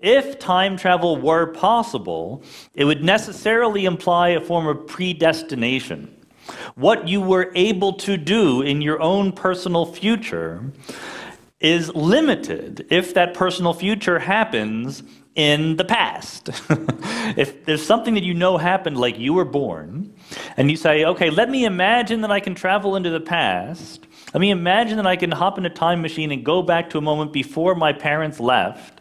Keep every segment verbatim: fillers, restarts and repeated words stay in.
If time travel were possible, it would necessarily imply a form of predestination. What you were able to do in your own personal future is limited if that personal future happens in the past. If there's something that you know happened, like you were born, and you say, okay, let me imagine that I can travel into the past. Let me imagine that I can hop in a time machine and go back to a moment before my parents left.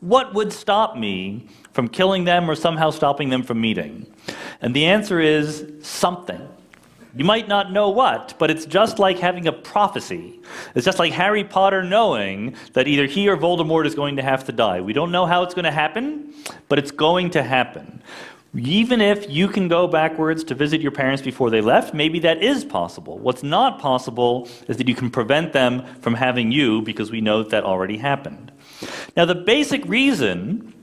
What would stop me from killing them or somehow stopping them from meeting? And the answer is something. You might not know what, but it's just like having a prophecy. It's just like Harry Potter knowing that either he or Voldemort is going to have to die. We don't know how it's going to happen, but it's going to happen. Even if you can go backwards to visit your parents before they left, maybe that is possible. What's not possible is that you can prevent them from having you, because we know that, that already happened. Now, the basic reason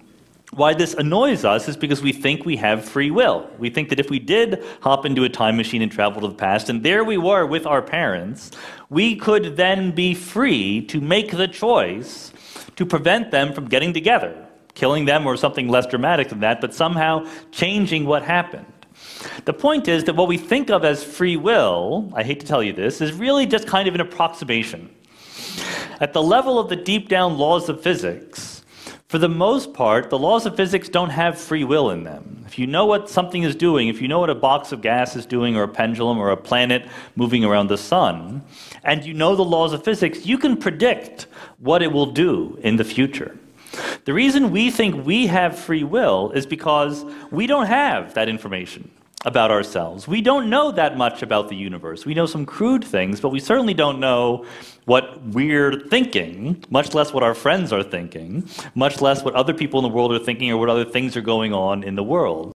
why this annoys us is because we think we have free will. We think that if we did hop into a time machine and travel to the past, and there we were with our parents, we could then be free to make the choice to prevent them from getting together, killing them or something less dramatic than that, but somehow changing what happened. The point is that what we think of as free will, I hate to tell you this, is really just kind of an approximation. At the level of the deep down laws of physics, for the most part, the laws of physics don't have free will in them. If you know what something is doing, if you know what a box of gas is doing, or a pendulum, or a planet moving around the sun, and you know the laws of physics, you can predict what it will do in the future. The reason we think we have free will is because we don't have that information about ourselves. We don't know that much about the universe. We know some crude things, but we certainly don't know what we're thinking, much less what our friends are thinking, much less what other people in the world are thinking or what other things are going on in the world.